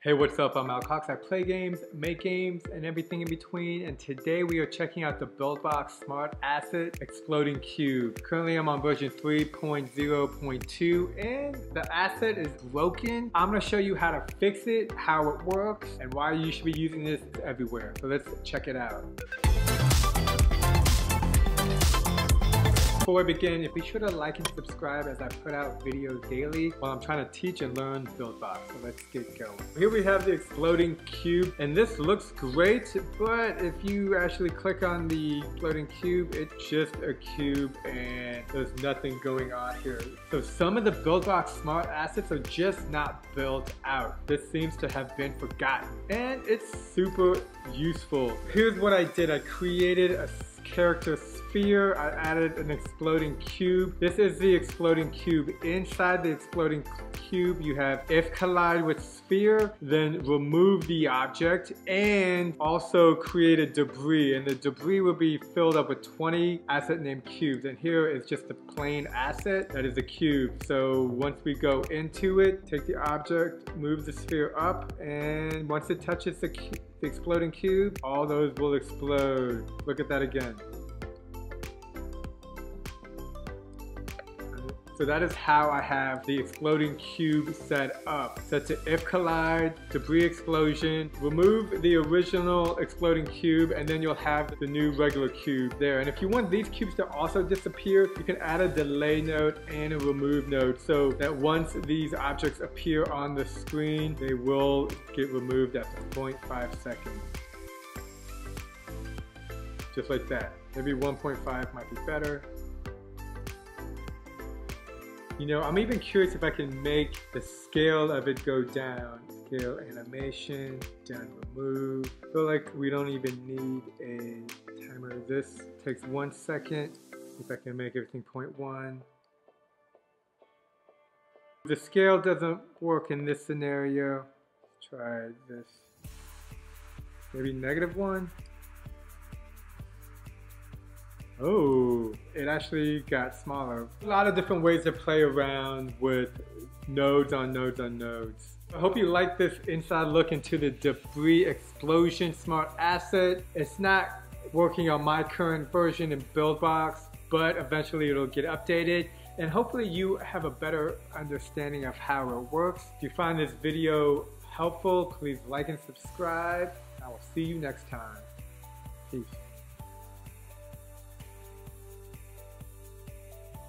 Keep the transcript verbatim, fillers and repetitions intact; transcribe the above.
Hey, what's up? I'm Al Cox. I play games, make games, and everything in between. And today we are checking out the Buildbox Smart Asset Exploding Cube. Currently, I'm on version three point zero point two, and the asset is broken. I'm going to show you how to fix it, how it works, and why you should be using this everywhere. So let's check it out. Before we begin, be sure to like and subscribe as I put out videos daily while I'm trying to teach and learn BuildBox. So let's get going. Here we have the exploding cube, and this looks great, but if you actually click on the exploding cube, it's just a cube and there's nothing going on here. So some of the BuildBox smart assets are just not built out. This seems to have been forgotten, and it's super useful. Here's what I did. I created a character sphere. I added an exploding cube. This is the exploding cube. Inside the exploding cube, you have if collide with sphere, then remove the object, and also create a debris, and the debris will be filled up with twenty asset named cubes. And here is just a plain asset that is a cube. So once we go into it, take the object, move the sphere up, and once it touches the cube, the exploding cube, all those will explode. Look at that again. So that is how I have the exploding cube set up. Set to if collide, debris explosion, remove the original exploding cube, and then you'll have the new regular cube there. And if you want these cubes to also disappear, you can add a delay node and a remove node so that once these objects appear on the screen, they will get removed after zero point five seconds. Just like that. Maybe one point five might be better. You know, I'm even curious if I can make the scale of it go down. Scale animation, down remove. I feel like we don't even need a timer. This takes one second. If I can make everything zero point one. The scale doesn't work in this scenario. Let's try this. Maybe negative one. Oh, it actually got smaller. A lot of different ways to play around with nodes on nodes on nodes. I hope you like this inside look into the Debris Explosion Smart Asset. It's not working on my current version in BuildBox, but eventually it'll get updated. And hopefully you have a better understanding of how it works. If you find this video helpful, please like and subscribe. I will see you next time. Peace.